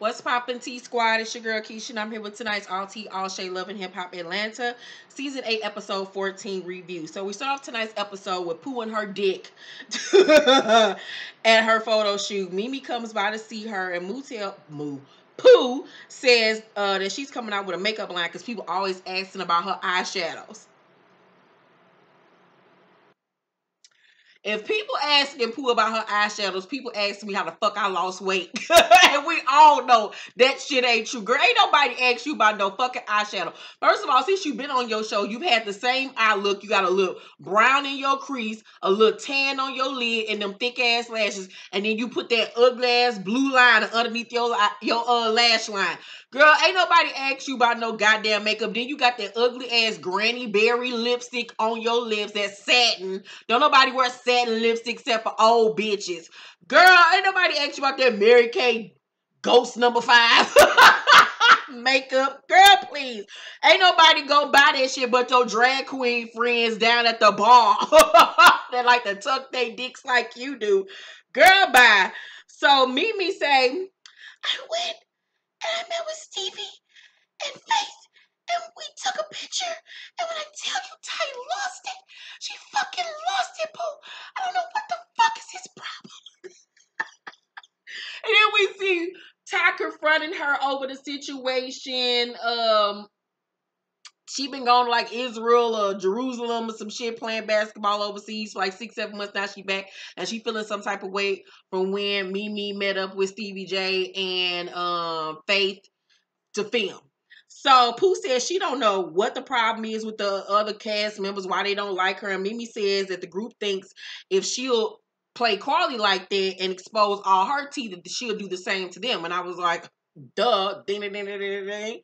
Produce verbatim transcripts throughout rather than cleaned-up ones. What's poppin', T-Squad? It's your girl, Keisha, and I'm here with tonight's All T, All Shade, Love and Hip Hop Atlanta, Season eight, Episode fourteen review. So we start off tonight's episode with Pooh and her dick at her photo shoot. Mimi comes by to see her, and Moo tell Moo. Pooh says uh, that she's coming out with a makeup line because people always asking about her eyeshadows. If people asking Pooh about her eyeshadows, people ask me how the fuck I lost weight. And we all know that shit ain't true. Girl, ain't nobody ask you about no fucking eyeshadow. First of all, since you've been on your show, you've had the same eye look. You got a little brown in your crease, a little tan on your lid, and them thick-ass lashes. And then you put that ugly-ass blue line underneath your, your uh, lash line. Girl, ain't nobody ask you about no goddamn makeup. Then you got that ugly-ass Granny Berry lipstick on your lips, that satin. Don't nobody wear satin. Satin lipstick except for old bitches. Girl, ain't nobody asked you about that Mary Kay Ghost number five makeup. Girl, please. Ain't nobody gonna buy that shit but your drag queen friends down at the bar that like to tuck their dicks like you do. Girl, bye. So Mimi say, I went and I met with Stevie and Faith. And we took a picture, and when I tell you Ty lost it, she fucking lost it, Pooh. I don't know what the fuck is his problem. And then we see Ty confronting her over the situation. Um, she been going to like Israel or Jerusalem or some shit, playing basketball overseas for like six, seven months now. She back, and she feeling some type of way from when Mimi met up with Stevie J and um, Faith to film. So Pooh says she don't know what the problem is with the other cast members, why they don't like her. And Mimi says that the group thinks if she'll play Karlie like that and expose all her teeth, that she'll do the same to them. And I was like, duh. Ding, ding, ding, ding, ding.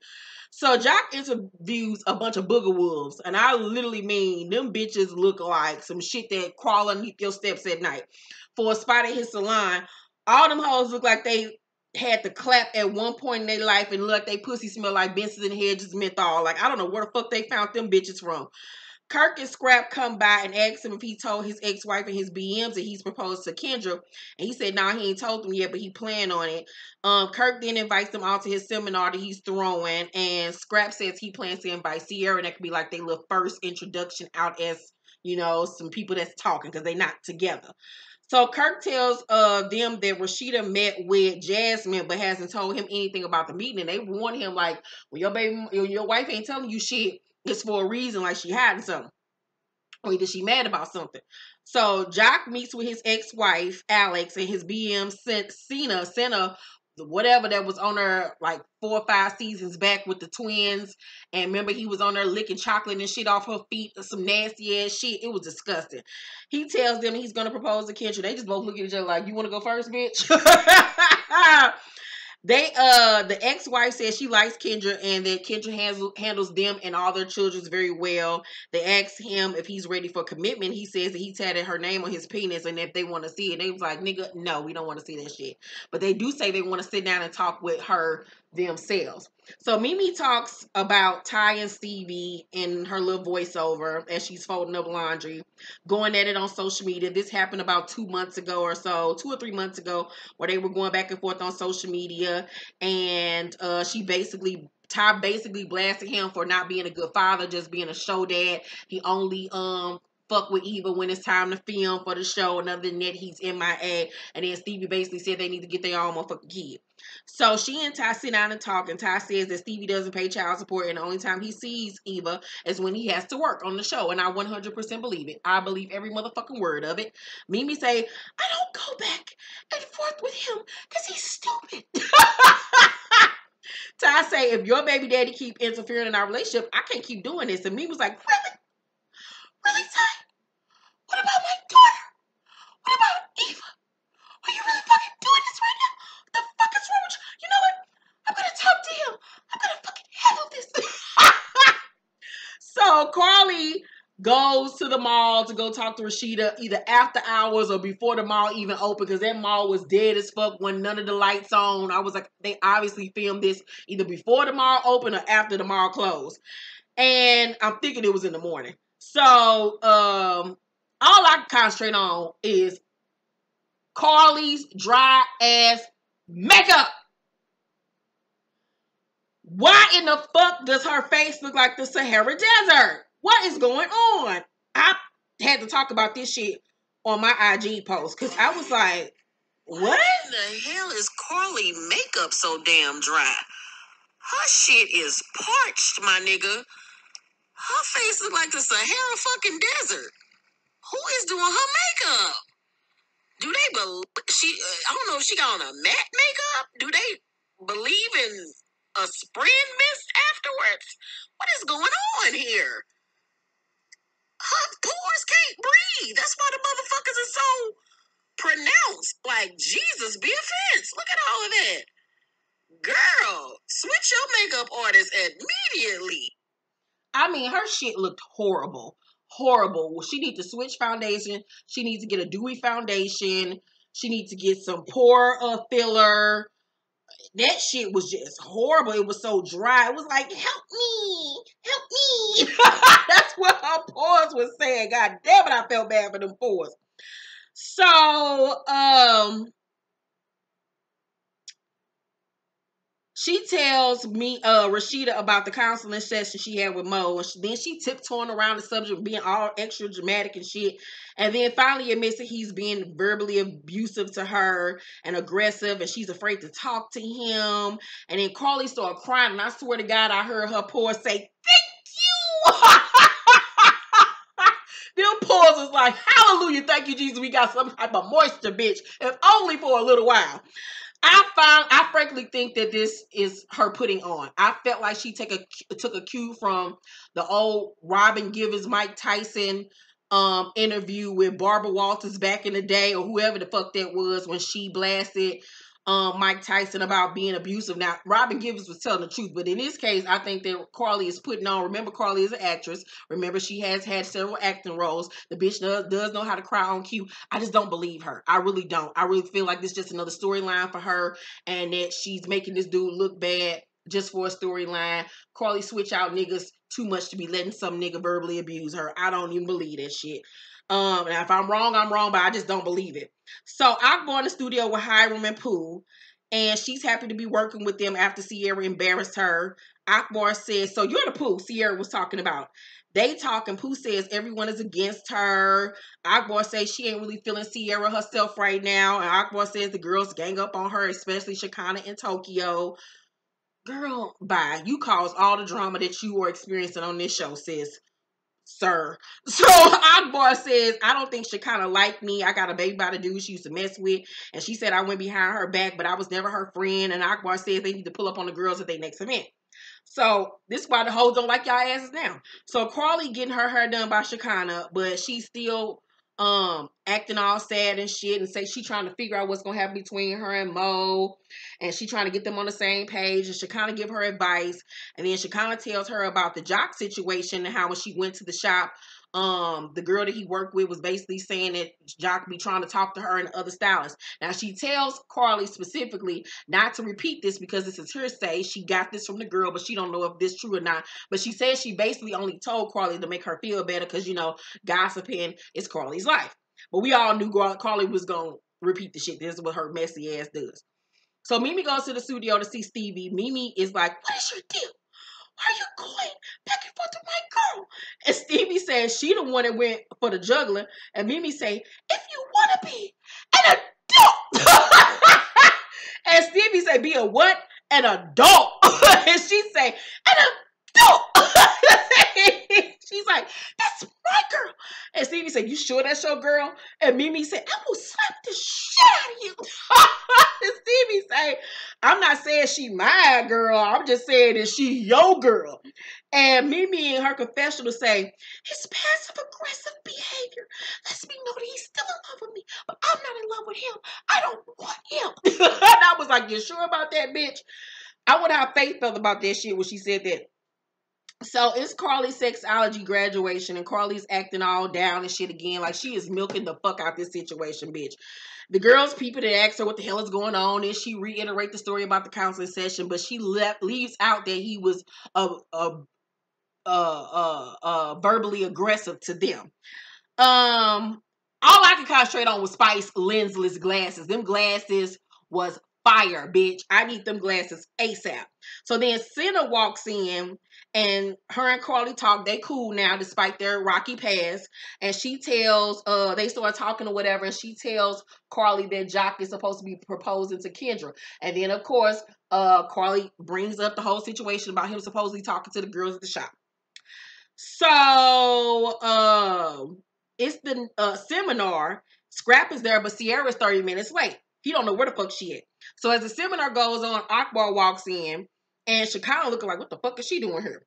So Joc interviews a bunch of booger wolves. And I literally mean them bitches look like some shit that crawl underneath your steps at night. For a spot at his salon, all them hoes look like they had to clap at one point in their life and look, they pussy smell like Benson and Hedges menthol. Like, I don't know where the fuck they found them bitches from. Kirk and Scrap come by and ask him if he told his ex-wife and his B Ms that he's proposed to Kendra. And he said, no, nah, he ain't told them yet, but he planned on it. Um, Kirk then invites them all to his seminar that he's throwing. And Scrap says he plans to invite Sierra. And that could be like their little first introduction out as, you know, some people that's talking because they're not together. So Kirk tells uh, them that Rasheeda met with Jasmine but hasn't told him anything about the meeting. And they warn him, like, well, your baby, your, your wife ain't telling you shit. It's for a reason, like she hiding something. Or either she mad about something. So Joc meets with his ex-wife, Alex, and his B M, Sen'Cena, Sen'Cena, whatever that was on her, like, four or five seasons back with the twins. And remember, he was on there licking chocolate and shit off her feet, some nasty ass shit. It was disgusting. He tells them he's going to propose to Kendra. They just both look at each other like, you want to go first, bitch? They, uh, the ex-wife says she likes Kendra and that Kendra handles, handles them and all their children very well. They asked him if he's ready for commitment. He says that he tatted her name on his penis and if they want to see it. They was like, nigga, no, we don't want to see that shit. But they do say they want to sit down and talk with her themselves. So Mimi talks about Ty and Stevie in her little voiceover as she's folding up laundry, going at it on social media. This happened about two months ago or so, two or three months ago, where they were going back and forth on social media. And uh, she basically, Ty basically blasted him for not being a good father, just being a show dad. He only um fuck with Eva when it's time to film for the show. And other than that, he's M I A. And then Stevie basically said they need to get their own motherfucking kid. So she and Ty sit down and talk, and Ty says that Stevie doesn't pay child support, and the only time he sees Eva is when he has to work on the show, and I one hundred percent believe it. I believe every motherfucking word of it. Mimi say, I don't go back and forth with him because he's stupid. Ty say, if your baby daddy keep interfering in our relationship, I can't keep doing this. And Mimi was like, really? Really, Ty? What about my daughter? What about Eva? Are you really fucking doing this right now? The fuck is wrong with you? You know what? I'm gonna talk to him. I'm gonna fucking handle this. So Karlie goes to the mall to go talk to Rasheeda either after hours or before the mall even opened because that mall was dead as fuck when none of the lights on. I was like, they obviously filmed this either before the mall opened or after the mall closed. And I'm thinking it was in the morning. So um, all I can concentrate on is Karlie's dry ass makeup. Why in the fuck does her face look like the Sahara Desert? What is going on? I had to talk about this shit on my I G post because I was like, what? What the hell is Karlie makeup so damn dry? Her shit is parched, my nigga. Her face looks like the Sahara fucking desert. Who is doing her makeup? Do they believe she? Uh, I don't know if she got on a matte makeup. Do they believe in a spring mist afterwards? What is going on here? Her pores can't breathe. That's why the motherfuckers are so pronounced. Like Jesus, be offense. Look at all of that, girl. Switch your makeup artist immediately. I mean, her shit looked horrible. Horrible. Well, she needs to switch foundation. She needs to get a dewy foundation. She needs to get some pore uh, filler. That shit was just horrible. It was so dry. It was like, help me. Help me. That's what her pores was saying. God damn it, I felt bad for them pores. So, um... she tells me, uh, Rasheeda, about the counseling session she had with Mo. And she, then she tiptoeing around the subject, being all extra dramatic and shit. And then finally admits that he's being verbally abusive to her and aggressive, and she's afraid to talk to him. And then Karlie started crying, and I swear to God, I heard her pores say, thank you. Them pores was like, hallelujah, thank you, Jesus. We got some type of moisture, bitch, if only for a little while. I found, I frankly think that this is her putting on. I felt like she take a, took a cue from the old Robin Givens, Mike Tyson um, interview with Barbara Walters back in the day, or whoever the fuck that was, when she blasted um, Mike Tyson about being abusive. Now, Robin Givens was telling the truth, but in this case, I think that Karlie is putting on. Remember, Karlie is an actress. Remember, she has had several acting roles. The bitch does, does know how to cry on cue. I just don't believe her. I really don't. I really feel like this is just another storyline for her, and that she's making this dude look bad just for a storyline. Karlie switch out niggas too much to be letting some nigga verbally abuse her. I don't even believe that shit. Um, and if I'm wrong, I'm wrong, but I just don't believe it. So Akbar in the studio with Hiram and Pooh, and she's happy to be working with them after Sierra embarrassed her. Akbar says, so you're the Pooh Sierra was talking about. They talk, and Pooh says everyone is against her. Akbar says she ain't really feeling Sierra herself right now. And Akbar says the girls gang up on her, especially Shekinah in Tokyo. Girl, bye. You caused all the drama that you were experiencing on this show, sis. Sir. So Akbar says, I don't think she kind of liked me. I got a baby by the dude she used to mess with, and she said I went behind her back, but I was never her friend. And Akbar says they need to pull up on the girls at their next event. So this is why the hoes don't like y'all asses now. So Karlie getting her hair done by Shekinah, but she's still um acting all sad and shit, and say she trying to figure out what's gonna happen between her and Mo, and she trying to get them on the same page, and Shekinah give her advice. And then Shekinah tells her about the Joc situation and how when she went to the shop, um the girl that he worked with was basically saying that Joc be trying to talk to her and other stylists. Now she tells Karlie specifically not to repeat this because this is hearsay. She got this from the girl, but she don't know if this is true or not. But she says she basically only told Karlie to make her feel better because, you know, gossiping is Karlie's life. But we all knew Karlie was going to repeat the shit. This is what her messy ass does. So Mimi goes to the studio to see Stevie. Mimi is like, what is your deal? Why are you going back and forth with my girl? And Stevie says she the one that went for the juggler. And Mimi say, if you want to be an adult. And Stevie say, be a what? An adult. And she say, an adult. She's like, that's my girl. And Stevie said, you sure that's your girl? And Mimi said, I will slap the shit out of you. And Stevie said, I'm not saying she my girl. I'm just saying that she your girl. And Mimi in her confessional say, his passive aggressive behavior lets me know that he's still in love with me, but I'm not in love with him. I don't want him. And I was like, you sure about that, bitch? I wonder how Faith felt about that shit when she said that. So it's Karlie's sexology graduation, and Karlie's acting all down and shit again. Like, she is milking the fuck out this situation, bitch. The girls, people that ask her what the hell is going on, and she reiterate the story about the counseling session, but she left, leaves out that he was a, a, a, a, a verbally aggressive to them. Um, all I could concentrate on was Spice lensless glasses. Them glasses was fire, bitch. I need them glasses ASAP. So then Sen'Cena walks in and her and Karlie talk. They cool now despite their rocky past. And she tells, uh, they start talking or whatever. And she tells Karlie that Joc is supposed to be proposing to Kendra. And then, of course, uh, Karlie brings up the whole situation about him supposedly talking to the girls at the shop. So, uh, it's the uh, seminar. Scrap is there, but Sierra's thirty minutes late. He don't know where the fuck she at. So as the seminar goes on, Akbar walks in, and Shekinah looking like, what the fuck is she doing here?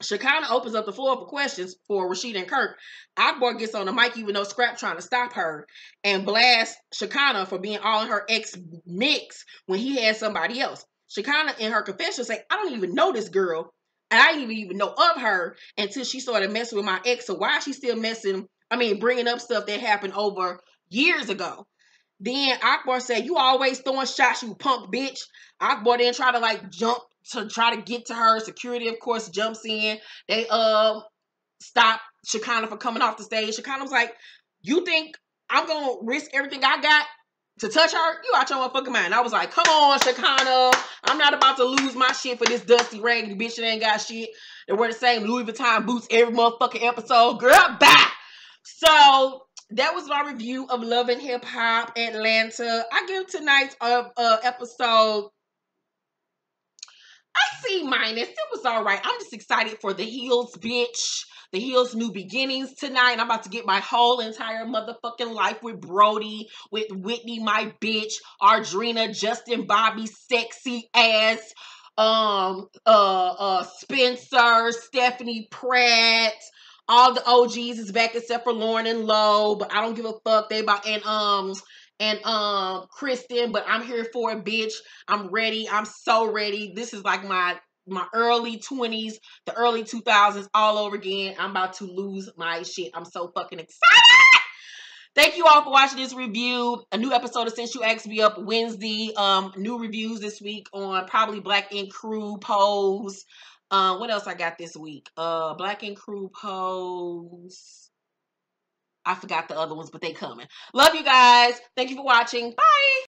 Shekinah opens up the floor for questions for Rasheeda and Kirk. Akbar gets on the mic, even though Scrap trying to stop her, and blasts Shekinah for being all in her ex mix when he had somebody else. Shekinah in her confession say, I don't even know this girl, and I didn't even know of her until she started messing with my ex. So why is she still messing, I mean, bringing up stuff that happened over years ago? Then Akbar said, you always throwing shots, you punk bitch. Akbar then try to like jump to try to get to her. Security, of course, jumps in. They uh stop Shekinah from coming off the stage. Shekinah was like, you think I'm gonna risk everything I got to touch her? You out your motherfucking mind. I was like, come on, Shekinah. I'm not about to lose my shit for this dusty, raggedy bitch that ain't got shit. They wear the same Louis Vuitton boots every motherfucking episode. Girl, bye. So that was my review of Love and Hip Hop Atlanta. I give tonight's uh, uh, episode a C minus. It was all right. I'm just excited for The Hills, bitch. The Hills, new beginnings tonight. I'm about to get my whole entire motherfucking life with Brody, with Whitney, my bitch, Audrina, Justin Bobby, sexy ass, um, uh, uh, Spencer, Stephanie Pratt. All the O Gs is back except for Lauren and Lo, but I don't give a fuck. They about and um and um Kristen, but I'm here for it, bitch. I'm ready. I'm so ready. This is like my my early twenties, the early two thousands all over again. I'm about to lose my shit. I'm so fucking excited. Thank you all for watching this review. A new episode of Since You Asked Me Up Wednesday. Um, new reviews this week on probably Black and Crew, Pose. Uh, what else I got this week? Uh, Black and Crew, Pose. I forgot the other ones, but they coming. Love you guys. Thank you for watching. Bye.